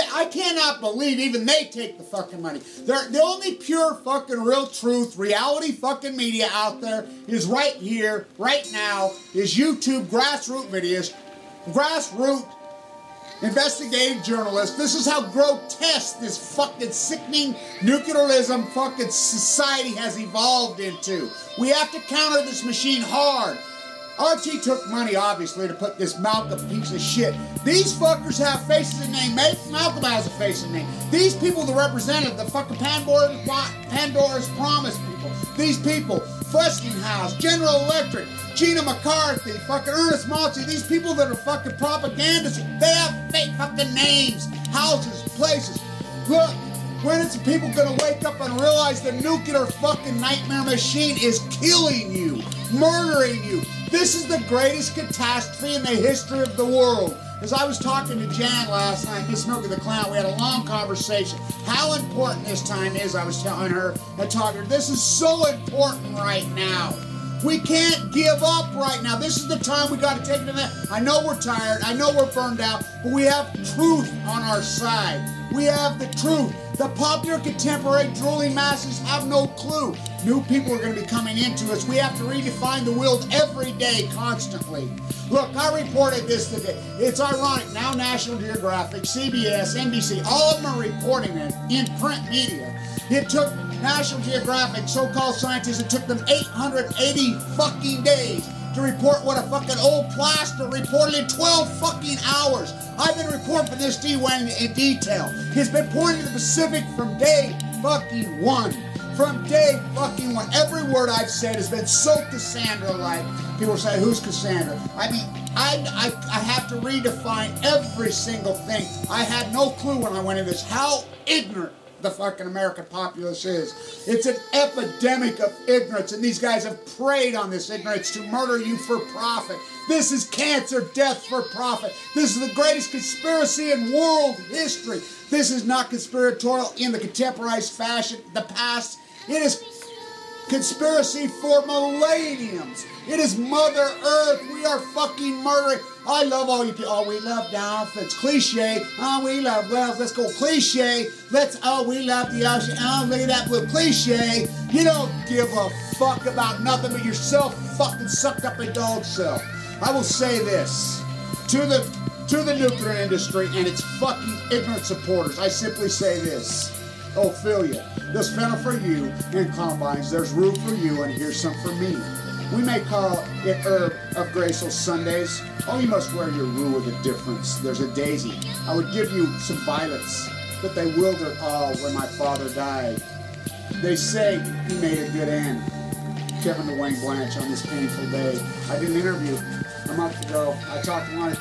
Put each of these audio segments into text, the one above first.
I cannot believe even they take the fucking money. They're, the only pure fucking real truth, reality fucking media out there is right here, right now, is YouTube grassroots videos, grassroots investigative journalists. This is how grotesque this fucking sickening nuclearism fucking society has evolved into. We have to counter this machine hard. RT took money, obviously, to put this Malcolm piece of shit. These fuckers have faces and names. Malcolm has a face and name. These people that represented the fucking Pandora's Promise people. These people, Westinghouse, General Electric, Gina McCarthy, fucking Ernest Malty. These people that are fucking propagandists, they have fake fucking names, houses, places. Look, when is the people gonna wake up and realize the nuclear fucking nightmare machine is killing you, murdering you? This is the greatest catastrophe in the history of the world. As I was talking to Jan last night, Miss Milky the Clown, we had a long conversation. How important this time is, I was telling her, I talked to her, this is so important right now. We can't give up right now. This is the time we gotta take it in that. I know we're tired, I know we're burned out, but we have truth on our side. We have the truth. The popular contemporary drooling masses have no clue. New people are going to be coming into us. We have to redefine the world every day, constantly. Look, I reported this today. It's ironic. Now National Geographic, CBS, NBC, all of them are reporting it in print media. It took National Geographic, so-called scientists, it took them 880 fucking days to report what a fucking old plaster reported in 12 fucking hours. I've been reporting this D. Wang in detail. He's been pointing to the Pacific from day fucking one. From day fucking one. Every word I've said has been so Cassandra-like. People say, who's Cassandra? I mean, I have to redefine every single thing. I had no clue when I went into this how ignorant the fucking American populace is. It's an epidemic of ignorance, and these guys have preyed on this ignorance to murder you for profit. This is cancer, death for profit. This is the greatest conspiracy in world history. This is not conspiratorial in the contemporized fashion, the past. It is conspiracy for millenniums. It is Mother Earth. We are fucking murdering. I love all you people. Oh, we love Dolph. It's cliche. Oh, we love Wells. Let's go cliche. Let's, oh, we love the ocean. Oh, look at that blue cliche. You don't give a fuck about nothing but yourself fucking sucked up a dog self. I will say this to the nuclear industry and its fucking ignorant supporters. I simply say this. Ophelia, there's fennel for you and combines. There's room for you and here's some for me. We may call it herb of graceful Sundays. Oh, you must wear your rue with a difference. There's a daisy. I would give you some violets, but they withered all when my father died. They say he made a good end. Kevin DeWayne Blanche on this painful day. I did an interview a month ago. I talked to one, I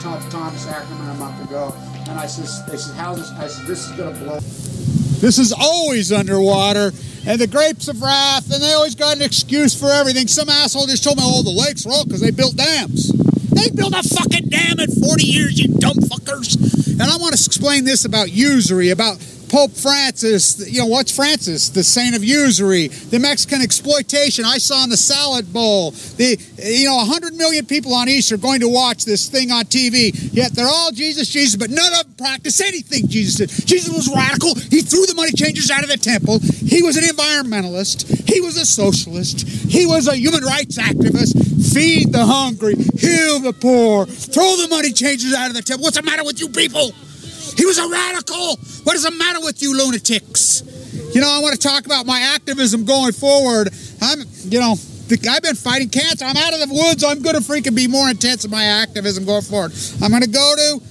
talked to Thomas Ackerman a month ago, and I said, they said, how's this? I said, this is gonna blow. This is always underwater. And the grapes of wrath, and they always got an excuse for everything. Some asshole just told me, oh, the lakes were all because they built dams. They built a fucking dam in 40 years, you dumb fuckers. And I want to explain this about usury, about Pope Francis. You know, what's Francis? The saint of usury. The Mexican exploitation I saw in the salad bowl. The, you know, 100 million people on Easter are going to watch this thing on TV, yet they're all Jesus, Jesus, but none of them practice anything Jesus did. Jesus was radical. He threw the money changers out of the temple. He was an environmentalist. He was a socialist. He was a human rights activist. Feed the hungry. Heal the poor. Throw the money changers out of the temple. What's the matter with you people? He was a radical. What does the matter with you lunatics? You know, I want to talk about my activism going forward. I've been fighting cancer. I'm out of the woods. I'm going to freaking be more intense in my activism going forward. I'm going to go to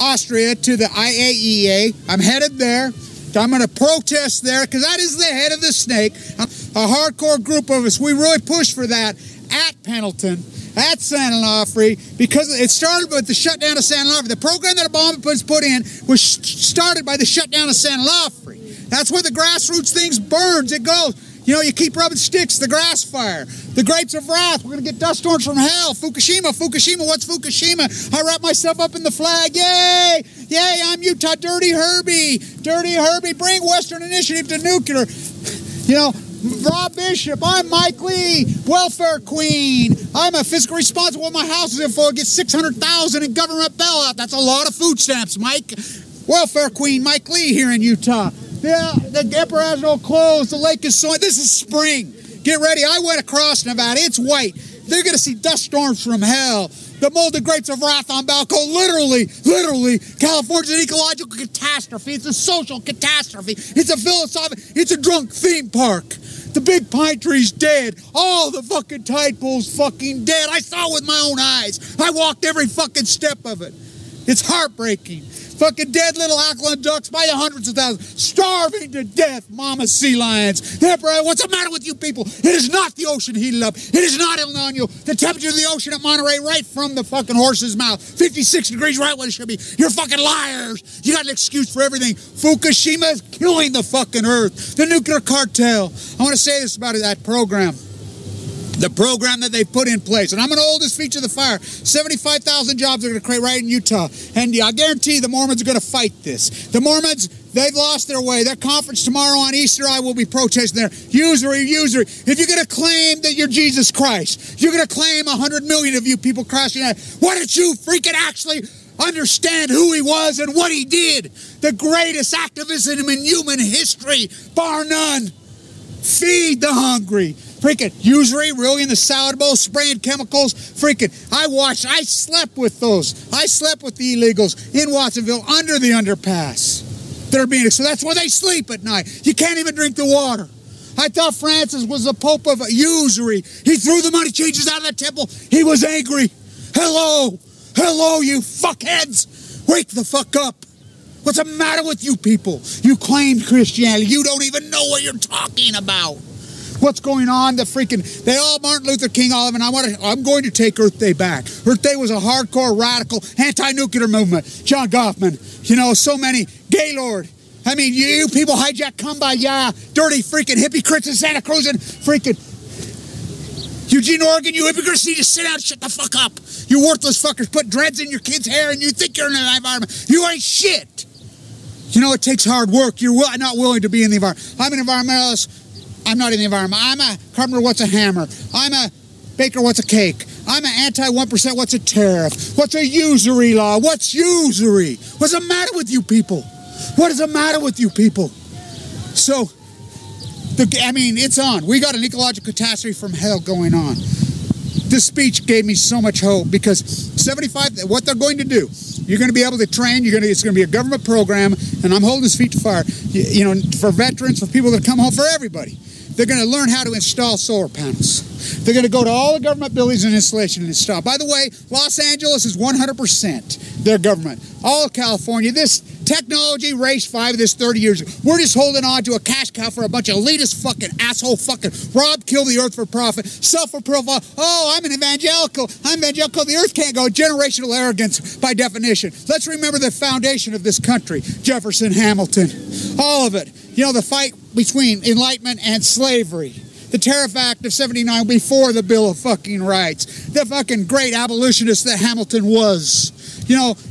Austria to the IAEA. I'm headed there. I'm going to protest there because that is the head of the snake. A hardcore group of us, we really push for that at Pendleton, at San Onofre, because it started with the shutdown of San Onofre. The program that Obama put in was started by the shutdown of San Onofre. That's where the grassroots things burns. It goes. You know, you keep rubbing sticks, the grass fire, the grapes of wrath. We're going to get dust storms from hell. Fukushima, Fukushima, what's Fukushima? I wrap myself up in the flag. Yay! Yay, I'm Utah. Dirty Herbie. Dirty Herbie. Bring Western Initiative to nuclear. You know, Rob Bishop, I'm Mike Lee, welfare queen. I'm a fiscal responsible. My house is in full. Get $600,000 in government bailout. That's a lot of food stamps, Mike. Welfare Queen Mike Lee here in Utah. The emperor has no clothes. The lake is so. This is spring. Get ready. I went across Nevada. It's white. They're going to see dust storms from hell. The molded grapes of wrath on Balco. Literally, California's an ecological catastrophe. It's a social catastrophy. It's a philosophical. It's a drunk theme park. The big pine tree's dead. All the fucking tide pool's fucking dead. I saw it with my own eyes. I walked every fucking step of it. It's heartbreaking. Fucking dead little alkaline ducks by the hundreds of thousands. Starving to death, mama sea lions. What's the matter with you people? It is not the ocean heated up. It is not El Nino. The temperature of the ocean at Monterey right from the fucking horse's mouth. 56 degrees right where it should be. You're fucking liars. You got an excuse for everything. Fukushima is killing the fucking earth. The nuclear cartel. I want to say this about that program. The program that they put in place. And I'm going to hold this feet to the fire. 75,000 jobs they're going to create right in Utah. And I guarantee the Mormons are going to fight this. The Mormons, they've lost their way. Their conference tomorrow on Easter, I will be protesting there. Usury. If you're going to claim that you're Jesus Christ, you're going to claim 100 million of you people crashing out. Why don't you freaking actually understand who he was and what he did? The greatest activism in human history, bar none. Feed the hungry. Freaking usury, really in the salad bowl, spraying chemicals. Freaking, I slept with those. I slept with the illegals in Watsonville under the underpass. They're being, so that's where they sleep at night. You can't even drink the water. I thought Francis was the Pope of usury. He threw the money changers out of the temple. He was angry. Hello, you fuckheads. Wake the fuck up. What's the matter with you people? You claimed Christianity. You don't even know what you're talking about. What's going on? Martin Luther King, all of them. I'm going to take Earth Day back. Earth Day was a hardcore, radical, anti-nuclear movement. John Goffman, so many. Gaylord. I mean, you people hijack Kumbaya, dirty freaking hypocrites in Santa Cruz and freaking Eugene, Oregon, you hypocrites need to sit down and shut the fuck up. You worthless fuckers put dreads in your kids' hair and you think you're in an environment. You ain't shit. It takes hard work. You're not willing to be in the environment. I'm an environmentalist. I'm not in the environment. I'm a carpenter, what's a hammer? I'm a baker, what's a cake? I'm an anti-1%, what's a tariff? What's a usury law? What's usury? What's the matter with you people? What is the matter with you people? So, it's on. We got an ecological catastrophe from hell going on. This speech gave me so much hope because what they're going to do, you're going to be able to train. It's going to be a government program, and I'm holding his feet to fire. For veterans, for people that come home, for everybody. They're going to learn how to install solar panels. They're going to go to all the government buildings and installation and install. By the way, Los Angeles is 100% their government. All California, this technology race 5 of this 30 years ago. We're just holding on to a cash cow for a bunch of elitist fucking asshole fucking Rob kill the earth for profit, self-approval. Oh, I'm an evangelical. I'm evangelical. The earth can't go. Generational arrogance by definition. Let's remember the foundation of this country. Jefferson, Hamilton, all of it. The fight between Enlightenment and slavery. The Tariff Act of 79 before the Bill of fucking Rights. The fucking great abolitionist that Hamilton was.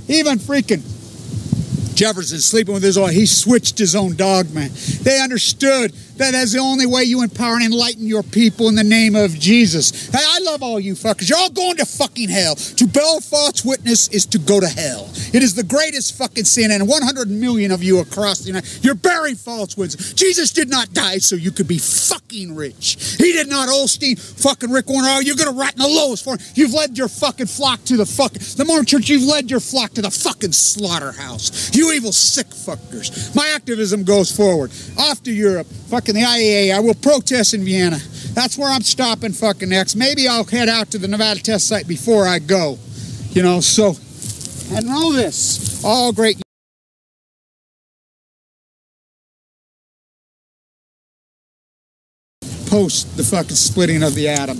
Even freaking Jefferson sleeping with his oil. He switched his own dogma. They understood that that's the only way you empower and enlighten your people in the name of Jesus. Hey, I love all you fuckers. You're all going to fucking hell. To bear false witness is to go to hell. It is the greatest fucking sin, and 100 million of you across the United States, you're bearing false witness. Jesus did not die so you could be fucking rich. He did not. Olsteen, fucking Rick Warren. Oh, you're going to rot in the lowest form. You've led your fucking flock to the fucking, the Mormon Church, you've led your flock to the fucking slaughterhouse. You evil sick fuckers. My activism goes forward. Off to Europe. Fucking the IAEA. I will protest in Vienna. That's where I'm stopping fucking next. Maybe I'll head out to the Nevada test site before I go. So, and know this. All great. Post the fucking splitting of the atom.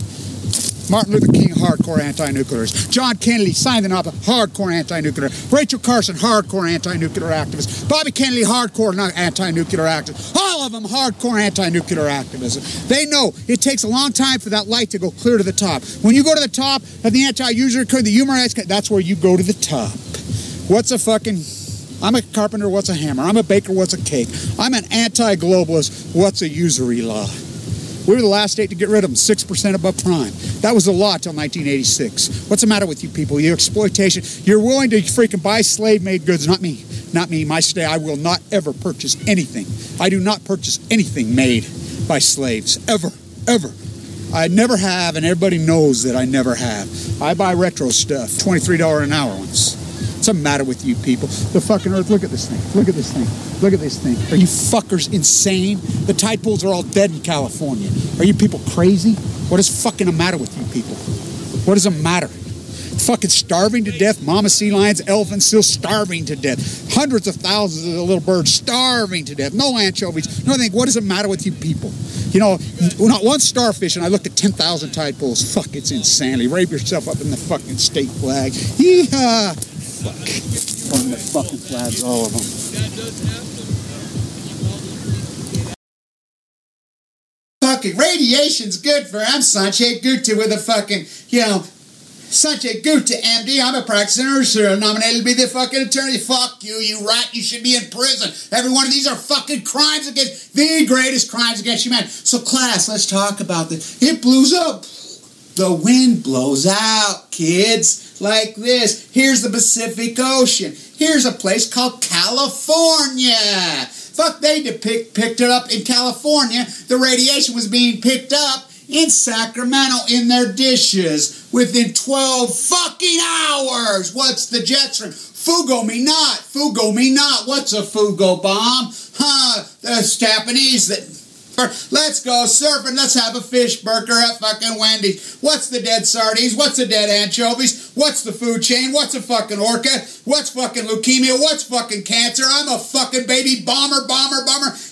Martin Luther King, hardcore anti-nuclearist. John Kennedy signed an op, hardcore anti-nuclear. Rachel Carson, hardcore anti-nuclear activist. Bobby Kennedy, hardcore anti-nuclear activist. All of them hardcore anti-nuclear activism. They know it takes a long time for that light to go clear to the top. When you go to the top of the anti-user code, the human rights code, that's where you go to the top. What's a fucking... I'm a carpenter, what's a hammer? I'm a baker, what's a cake? I'm an anti-globalist, what's a usury law? We were the last state to get rid of them, 6% above prime. That was the law till 1986. What's the matter with you people? Your exploitation. You're willing to freaking buy slave-made goods, not me. not me, my slave. I will not ever purchase anything. I do not purchase anything made by slaves, ever, ever. I never have, and everybody knows that I never have. I buy retro stuff, $23 an hour ones. What's the matter with you people? The fucking earth, look at this thing, look at this thing, look at this thing. Are you fuckers insane? The tide pools are all dead in California. Are you people crazy? What is fucking the matter with you people? What does it matter? Fucking starving to death. Mama sea lions, elephants still starving to death. Hundreds of thousands of the little birds starving to death. No anchovies, nothing. What does it matter with you people? You know, not one starfish, and I looked at 10,000 tide pools. Fuck, it's insanity. Wrap yourself up in the fucking state flag. Yeehaw! Fuck. On the fucking flags, all of them. Fucking radiation's good for... I'm Sanchez Gupta with a fucking, you know... Sanjay Gupta, MD, I'm a practicing nurse, nominated to be the fucking attorney. Fuck you, you rat, you should be in prison. Every one of these are fucking crimes against, the greatest crimes against humanity. So class, let's talk about this. It blows up. The wind blows out, kids. Like this. Here's the Pacific Ocean. Here's a place called California. Fuck, they picked it up in California. The radiation was being picked up in Sacramento in their dishes within 12 fucking hours. What's the jet stream? Fugo me not. Fugo me not. What's a Fugo bomb? Huh? That's Japanese. Let's go surfing. Let's have a fish burger at fucking Wendy's. What's the dead sardines? What's the dead anchovies? What's the food chain? What's a fucking orca? What's fucking leukemia? What's fucking cancer? I'm a fucking baby bomber.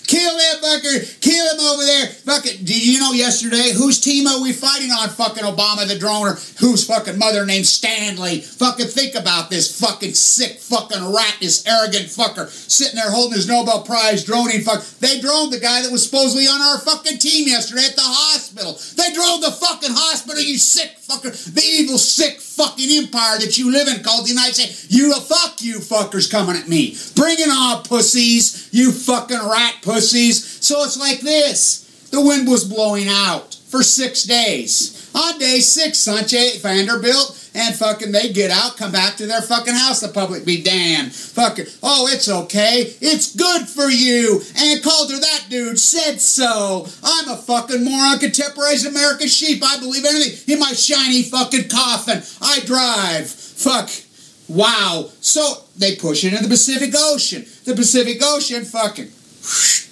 Kill that fucker. Kill him over there. Fucking, did you know yesterday whose team are we fighting on? Fucking Obama the droner, whose fucking mother named Stanley. Fucking think about this fucking sick fucking rat, this arrogant fucker sitting there holding his Nobel Prize droning fuck. They droned the guy that was supposedly on our fucking team yesterday at the hospital. They drove the fucking hospital, you sick fucker. The evil, sick fucking empire that you live in called the United States. You, fuck you fuckers coming at me. Bring it on, pussies. You fucking rat pussies. So it's like this. The wind was blowing out for 6 days. On day 6, Sanchez Vanderbilt, and fucking they get out, come back to their fucking house, the public be damned. Fucking, oh, it's okay. It's good for you. And Calder, that dude, said so. I'm a fucking moron, contemporized American sheep. I believe anything in my shiny fucking coffin. I drive. Fuck. Wow. So they push into the Pacific Ocean. The Pacific Ocean fucking whoosh,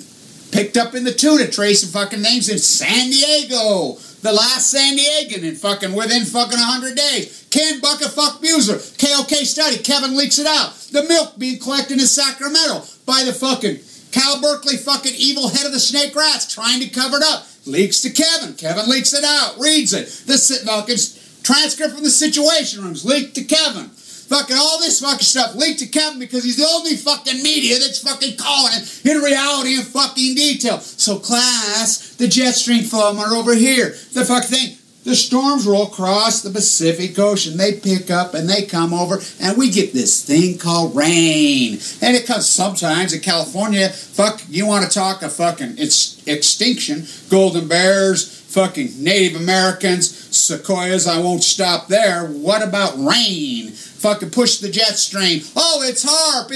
picked up in the tuna, tracing fucking names in San Diego. The last San Diegan in fucking within fucking 100 days. Ken Bucket Fuck Buser. KOK study. Kevin leaks it out. The milk being collected in Sacramento by the fucking Cal Berkeley fucking evil head of the snake rats trying to cover it up. Leaks to Kevin. Kevin leaks it out. Reads it. The fucking transcript from the Situation Rooms. Leaked to Kevin. Fucking all this fucking stuff leaked to Kevin because he's the only fucking media that's fucking calling it in reality and fucking detail. So class, the jet stream flow are over here. The fuck thing, the storms roll across the Pacific Ocean. They pick up and they come over and we get this thing called rain. And it comes sometimes in California. Fuck, you want to talk a fucking extinction. Golden bears, fucking Native Americans, sequoias, I won't stop there. What about rain? Fucking push the jet stream. Oh, it's harp,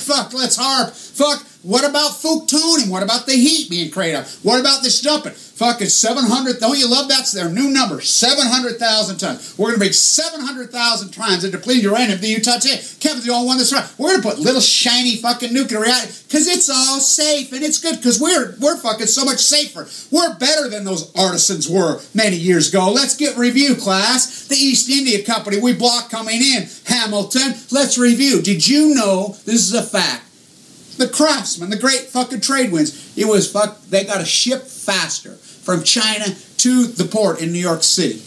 fuck, let's harp, fuck. What about Fukushima? What about the heat being created? What about this dumping? Fucking 700, don't you love that's their new number, 700,000 tons. We're going to make 700,000 times the depleted uranium the Utah State. Kevin's the only one that's right. We're going to put little shiny fucking nuclear reactor because it's all safe and it's good because we're fucking so much safer. We're better than those artisans were many years ago. Let's get review, class. The East India Company, we blocked coming in. Hamilton, let's review. Did you know, this is a fact, the craftsmen, the great fucking trade winds, it was fuck, they got a ship faster from China to the port in New York City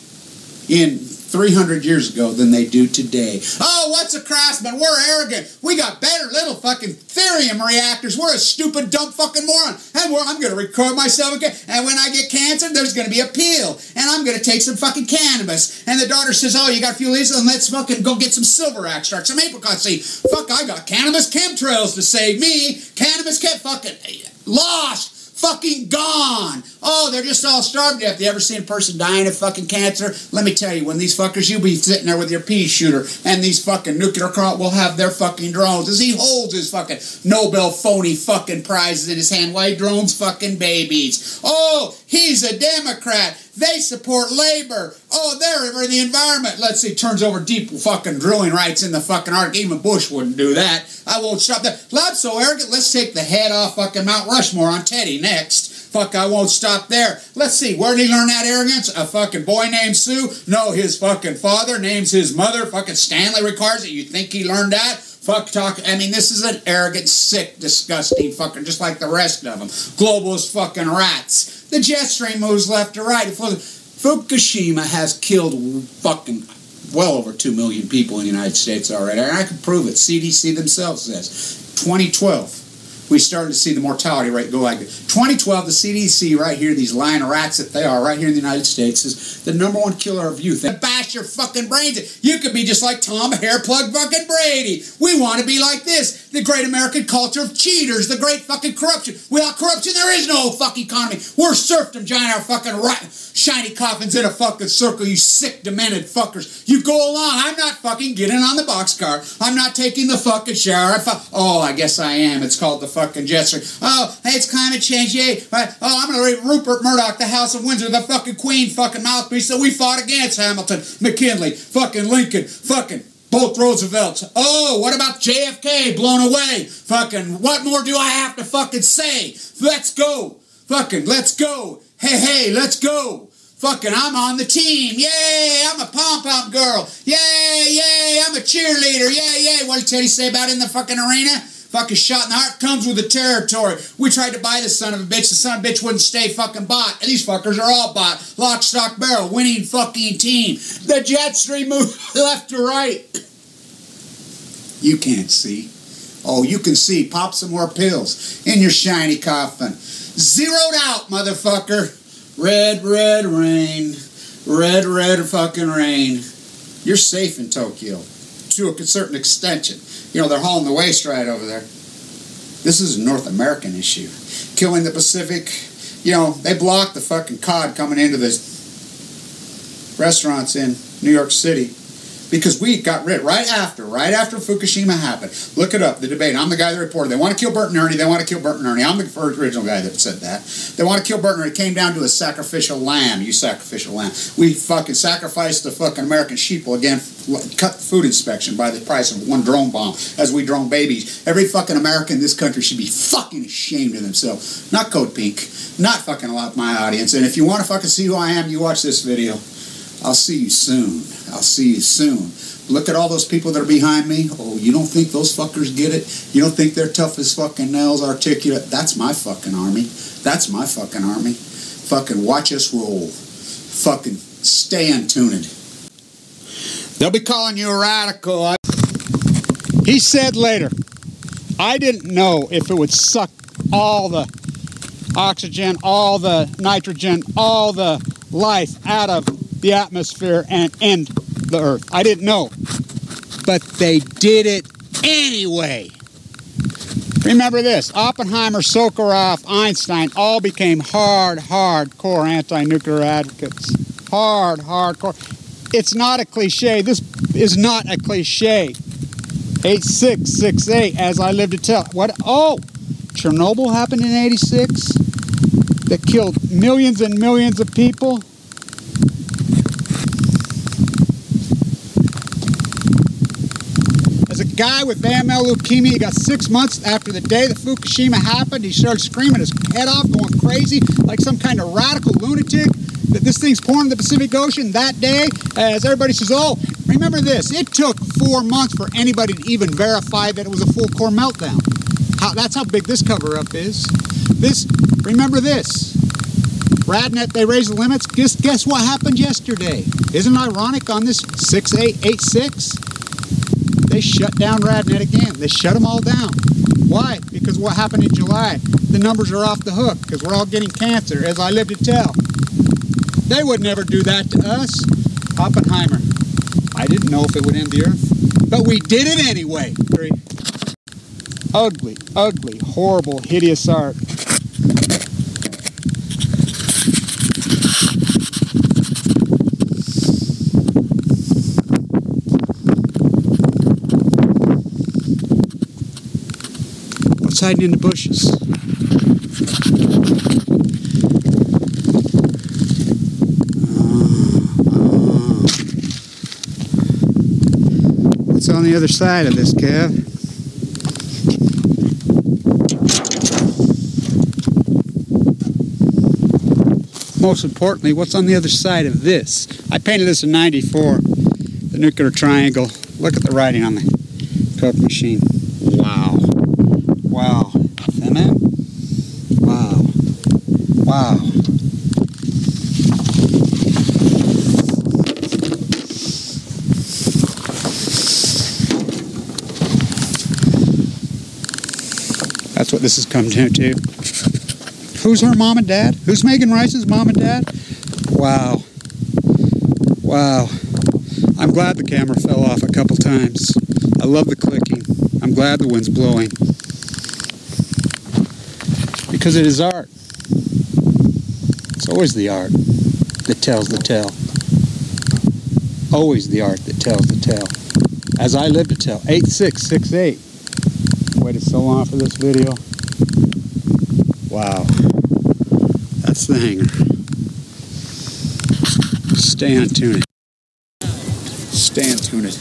in 300 years ago than they do today. Oh, what's a craftsman? We're arrogant. We got better little fucking thorium reactors. We're a stupid, dumb fucking moron. And I'm going to record myself again. And when I get cancer, there's going to be a pill. And I'm going to take some fucking cannabis. And the daughter says, oh, you got a few leaves? And let's fucking go get some silver extract, some apricot seed. Fuck, I got cannabis chemtrails to save me. Cannabis kept fucking lost. fucking gone. Oh, they're just all starving to death. You ever seen a person dying of fucking cancer? Let me tell you, when these fuckers, you'll be sitting there with your pea shooter, and these fucking nuclear crop will have their fucking drones as he holds his fucking Nobel phony fucking prizes in his hand. Why drones fucking babies? Oh, he's a Democrat. They support labor. Oh, they're over the environment. Let's see, turns over deep fucking drilling rights in the fucking Arctic. Even Bush wouldn't do that. I won't stop that. I'm so arrogant. Let's take the head off fucking Mount Rushmore on Teddy next. Fuck, I won't stop there. Let's see, where did he learn that arrogance? A fucking boy named Sue? No, his fucking father names his mother. Fucking Stanley requires it. You think he learned that? Fuck talk. I mean, this is an arrogant, sick, disgusting fucking, just like the rest of them. Globalist fucking rats. The jet stream moves left to right. Fukushima has killed fucking well over 2 million people in the United States already. And I can prove it. CDC themselves says. 2012, we started to see the mortality rate go like this. 2012, the CDC right here, these lying rats that they are right here in the United States, is the #1 killer of youth. They bash your fucking brains in. You could be just like Tom Hairplug fucking Brady. We want to be like this. The great American culture of cheaters, the great fucking corruption. Without corruption, there is no fucking economy. We're serfdom, giant, our fucking shiny coffins in a fucking circle, you sick, demented fuckers. You go along. I'm not fucking getting on the boxcar. I'm not taking the fucking shower. Oh, I guess I am. It's called the fucking jet stream. Oh, hey, it's climate change, yay. But, oh, I'm going to read Rupert Murdoch, the House of Windsor, the fucking queen fucking mouthpiece that we fought against Hamilton, McKinley, fucking Lincoln, fucking both Roosevelts. Oh, what about JFK blown away? Fucking, what more do I have to fucking say? Let's go. Fucking, let's go. Hey, hey, let's go. Fucking, I'm on the team. Yay, I'm a pom-pom girl. Yay, yay, I'm a cheerleader. Yay, yay. What did Teddy say about it in the fucking arena? Fucking shot in the heart comes with the territory. We tried to buy this son of a bitch. The son of a bitch wouldn't stay fucking bought. And these fuckers are all bought. Lock, stock, barrel. Winning fucking team. The jet stream moves left to right. You can't see. Oh, you can see. Pop some more pills in your shiny coffin. Zeroed out, motherfucker. Red, red rain. Red, red fucking rain. You're safe in Tokyo. To a certain extension. You know, they're hauling the waste right over there. This is a North American issue. Killing the Pacific. You know, they blocked the fucking cod coming into the restaurants in New York City because we got rid right after Fukushima happened. Look it up, the debate. I'm the guy that reported. They want to kill Bert and Ernie. They want to kill Bert and Ernie. I'm the first original guy that said that. They want to kill Bert and Ernie. It came down to a sacrificial lamb. You sacrificial lamb. We fucking sacrificed the fucking American sheeple again. Cut the food inspection by the price of one drone bomb as we drone babies. Every fucking American in this country should be fucking ashamed of themselves. Not Code Pink. Not fucking a lot of my audience. And if you want to fucking see who I am, you watch this video. I'll see you soon. I'll see you soon. Look at all those people that are behind me. Oh, you don't think those fuckers get it? You don't think they're tough as fucking nails, articulate? That's my fucking army. That's my fucking army. Fucking watch us roll. Fucking stay untuned. They'll be calling you a radical. He said later, I didn't know if it would suck all the oxygen, all the nitrogen, all the life out of the atmosphere and end the earth. I didn't know. But they did it anyway. Remember this. Oppenheimer, Sakharov, Einstein all became hardcore anti-nuclear advocates. Hardcore. It's not a cliche. This is not a cliche. 8668, as I live to tell. What? Oh! Chernobyl happened in 86? That killed millions and millions of people? Guy with AML leukemia, he got 6 months after the day that Fukushima happened. He started screaming his head off, going crazy, like some kind of radical lunatic, that this thing's pouring in the Pacific Ocean that day. As everybody says, oh, remember this, it took 4 months for anybody to even verify that it was a full-core meltdown. That's how big this cover-up is. This, remember this, RadNet, they raised the limits. Guess what happened yesterday? Isn't it ironic on this 6886? They shut down RadNet again. They shut them all down. Why? Because what happened in July? The numbers are off the hook because we're all getting cancer, as I live to tell. They would never do that to us. Oppenheimer. I didn't know if it would end the earth, but we did it anyway. Ugly, horrible, hideous art. it's hiding in the bushes. What's on the other side of this, Kev? Most importantly, what's on the other side of this? I painted this in '94, the nuclear triangle. Look at the writing on the Coke machine. Wow. Wow. Amen? Wow. Wow. That's what this has come down to. Who's her mom and dad? Who's Megan Rice's mom and dad? Wow. Wow. I'm glad the camera fell off a couple times. I love the clicking. I'm glad the wind's blowing. Because it is art. It's always the art that tells the tale. Always the art that tells the tale. As I live to tell. 8668. Waited so long for this video. Wow. That's the hanger. Stay on tune. Stay on tune.